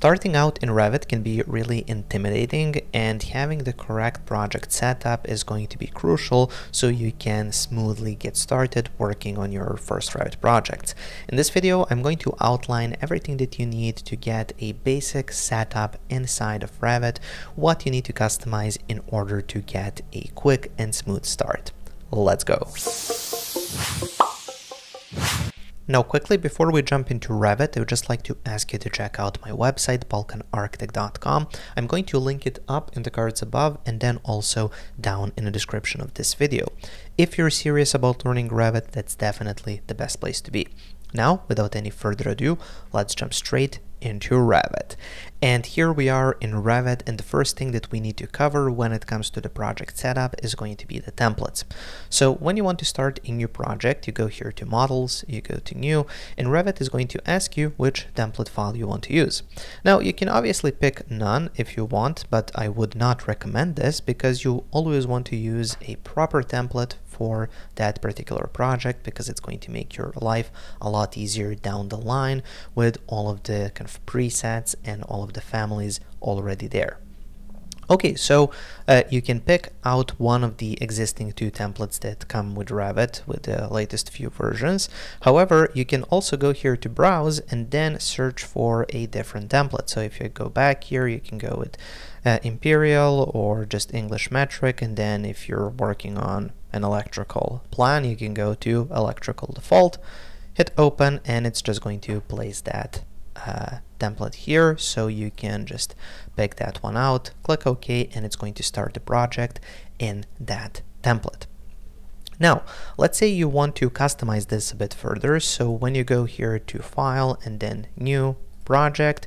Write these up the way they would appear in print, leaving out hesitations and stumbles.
Starting out in Revit can be really intimidating, and having the correct project setup is going to be crucial so you can smoothly get started working on your first Revit project. In this video, I'm going to outline everything that you need to get a basic setup inside of Revit, what you need to customize in order to get a quick and smooth start. Let's go. Now quickly, before we jump into Revit, I would just like to ask you to check out my website, BalkanArchitect.com. I'm going to link it up in the cards above and then also down in the description of this video. If you're serious about learning Revit, that's definitely the best place to be. Now, without any further ado, let's jump straight into Revit. And here we are in Revit, and the first thing that we need to cover when it comes to the project setup is going to be the templates. So when you want to start a new project, you go here to Models, you go to New, and Revit is going to ask you which template file you want to use. Now you can obviously pick none if you want, but I would not recommend this because you always want to use a proper template for that particular project, because it's going to make your life a lot easier down the line with all of the kind of presets and all of the families already there. Okay, so you can pick out one of the existing two templates that come with Revit with the latest few versions. However, you can also go here to browse and then search for a different template. So if you go back here, you can go with Imperial or just English metric, and then if you're working on an electrical plan, you can go to electrical default, hit open, and it's just going to place that template here, so you can just pick that one out, click OK, and it's going to start the project in that template. Now, let's say you want to customize this a bit further. So when you go here to File and then New Project,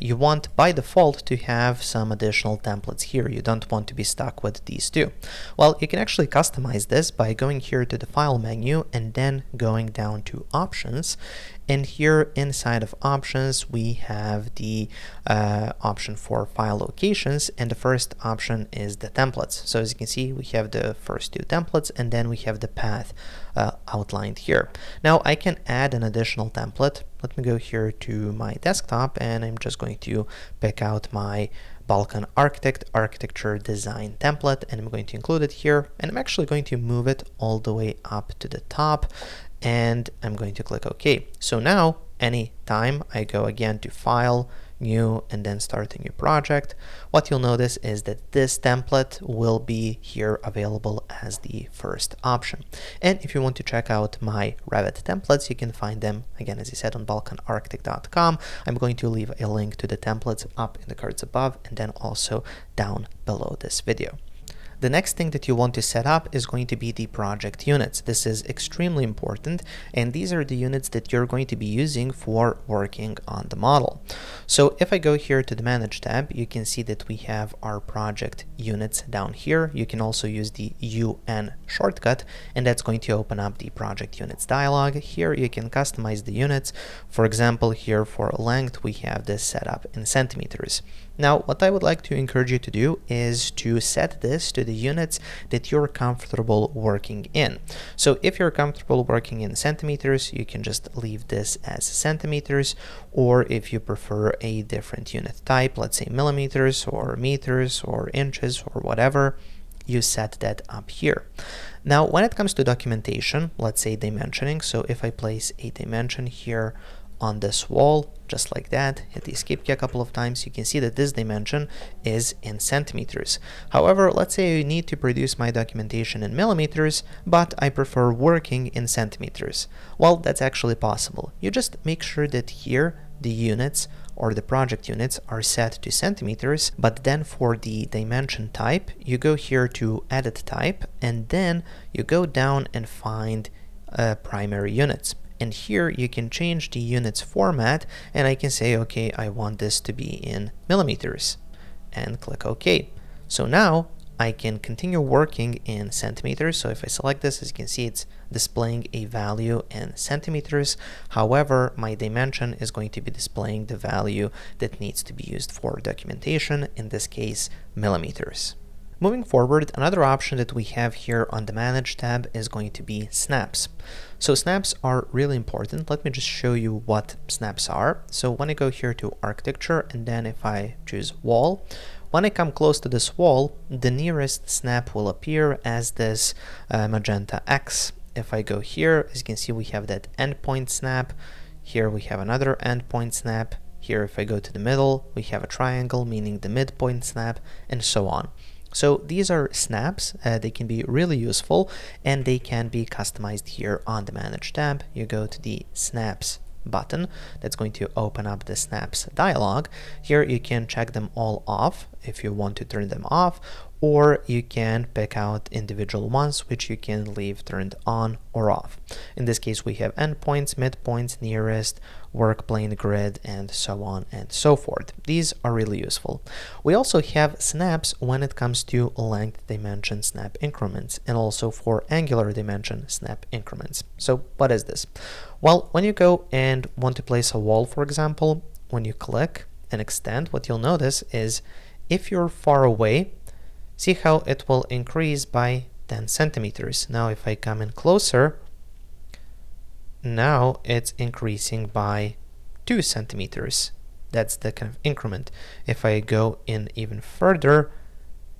you want by default to have some additional templates here. You don't want to be stuck with these two. Well, you can actually customize this by going here to the File menu and then going down to Options. And here inside of Options, we have the option for file locations, and the first option is the templates. So as you can see, we have the first two templates, and then we have the path outlined here. Now I can add an additional template. Let me go here to my desktop, and I'm just going to pick out my Balkan Architect architecture design template, and I'm going to include it here, and I'm actually going to move it all the way up to the top, and I'm going to click OK. So now anytime I go again to File, New, and then Start a New Project, what you'll notice is that this template will be here available as the first option. And if you want to check out my Revit templates, you can find them again, as I said, on BalkanArchitect.com. I'm going to leave a link to the templates up in the cards above and then also down below this video. The next thing that you want to set up is going to be the project units. This is extremely important, and these are the units that you're going to be using for working on the model. So if I go here to the Manage tab, you can see that we have our project units down here. You can also use the UN shortcut, and that's going to open up the project units dialog. Here you can customize the units. For example, here for length, we have this set up in centimeters. Now, what I would like to encourage you to do is to set this to the units that you're comfortable working in. So if you're comfortable working in centimeters, you can just leave this as centimeters, or if you prefer a different unit type, let's say millimeters or meters or inches or whatever, you set that up here. Now, when it comes to documentation, let's say dimensioning. So if I place a dimension here on this wall, just like that, hit the escape key a couple of times, you can see that this dimension is in centimeters. However, let's say I need to produce my documentation in millimeters, but I prefer working in centimeters. Well, that's actually possible. You just make sure that here the units or the project units are set to centimeters, but then for the dimension type, you go here to Edit Type, and then you go down and find primary units. And here you can change the unit's format, and I can say, okay, I want this to be in millimeters, and click OK. So now I can continue working in centimeters. So if I select this, as you can see, it's displaying a value in centimeters. However, my dimension is going to be displaying the value that needs to be used for documentation, in this case, millimeters. Moving forward, another option that we have here on the Manage tab is going to be snaps. So snaps are really important. Let me just show you what snaps are. So when I go here to Architecture, and then if I choose Wall, when I come close to this wall, the nearest snap will appear as this magenta X. If I go here, as you can see, we have that endpoint snap. Here we have another endpoint snap. Here, if I go to the middle, we have a triangle, meaning the midpoint snap, and so on. So these are snaps. They can be really useful, and they can be customized here on the Manage tab. You go to the Snaps button. That's going to open up the snaps dialog. Here you can check them all off if you want to turn them off, or you can pick out individual ones which you can leave turned on or off. In this case, we have endpoints, midpoints, nearest, work plane, grid, and so on and so forth. These are really useful. We also have snaps when it comes to length dimension snap increments, and also for angular dimension snap increments. So what is this? Well, when you go and want to place a wall, for example, when you click and extend, what you'll notice is if you're far away, see how it will increase by 10 centimeters. Now, if I come in closer, now it's increasing by 2 centimeters. That's the kind of increment. If I go in even further,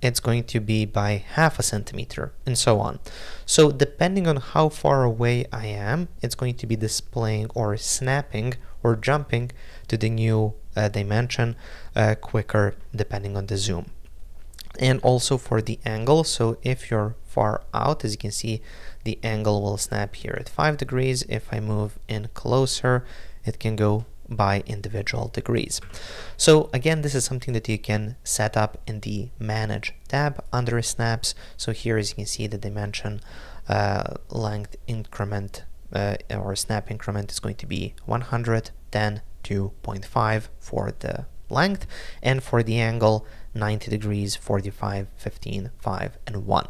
it's going to be by half a centimeter, and so on. So depending on how far away I am, it's going to be displaying or snapping or jumping to the new dimension quicker, depending on the zoom. And also for the angle, so if you're far out, as you can see, the angle will snap here at 5 degrees. If I move in closer, it can go by individual degrees. So again, this is something that you can set up in the Manage tab under snaps. So here, as you can see, the dimension length increment or snap increment is going to be 110, 2.5 for the length, and for the angle 90 degrees, 45, 15, 5, and 1.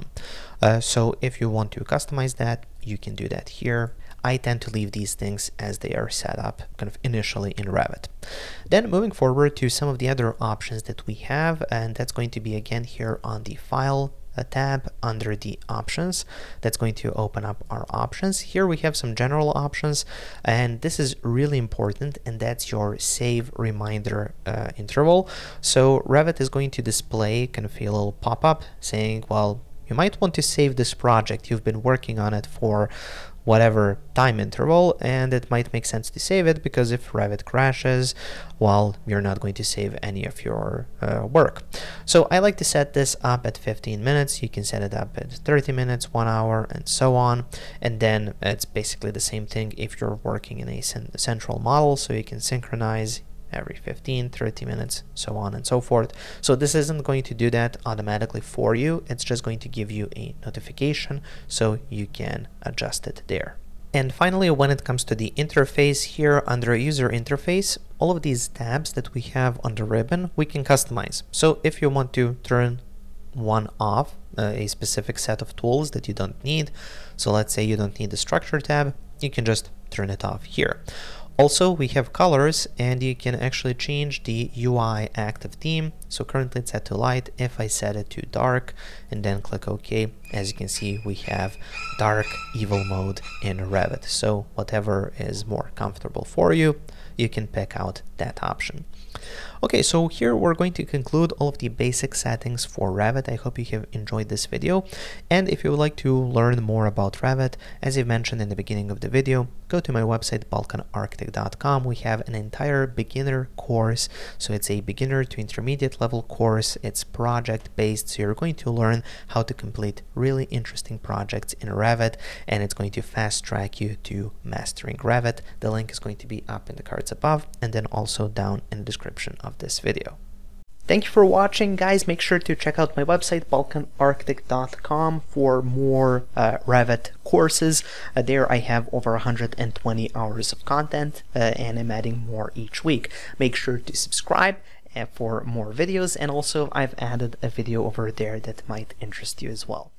So if you want to customize that, you can do that here. I tend to leave these things as they are set up kind of initially in Revit. Then moving forward to some of the other options that we have, and that's going to be again here on the File tab under the Options. That's going to open up our options. Here we have some general options, and this is really important, and that's your save reminder interval. So Revit is going to display kind of a little pop-up saying, well, you might want to save this project. You've been working on it for whatever time interval, and it might make sense to save it, because if Revit crashes, well, you're not going to save any of your work. So I like to set this up at 15 minutes. You can set it up at 30 minutes, 1 hour, and so on. And then it's basically the same thing if you're working in a central model, so you can synchronize every 15, 30 minutes, so on and so forth. So this isn't going to do that automatically for you. It's just going to give you a notification so you can adjust it there. And finally, when it comes to the interface here under User Interface, all of these tabs that we have on the ribbon, we can customize. So if you want to turn one off, a specific set of tools that you don't need. So let's say you don't need the Structure tab, you can just turn it off here. Also, we have colors, and you can actually change the UI active theme. So currently it's set to light. If I set it to dark and then click OK, as you can see, we have dark evil mode in Revit. So whatever is more comfortable for you, you can pick out that option. Okay, so here we're going to conclude all of the basic settings for Revit. I hope you have enjoyed this video. And if you would like to learn more about Revit, as I mentioned in the beginning of the video, go to my website, BalkanArchitect.com. We have an entire beginner course. So it's a beginner to intermediate level course. It's project-based. So you're going to learn how to complete really interesting projects in Revit, and it's going to fast track you to mastering Revit. The link is going to be up in the cards above, and then also down in the description of this video. Thank you for watching, guys. Make sure to check out my website, BalkanArchitect.com, for more Revit courses. There I have over 120 hours of content, and I'm adding more each week. Make sure to subscribe for more videos, and also I've added a video over there that might interest you as well.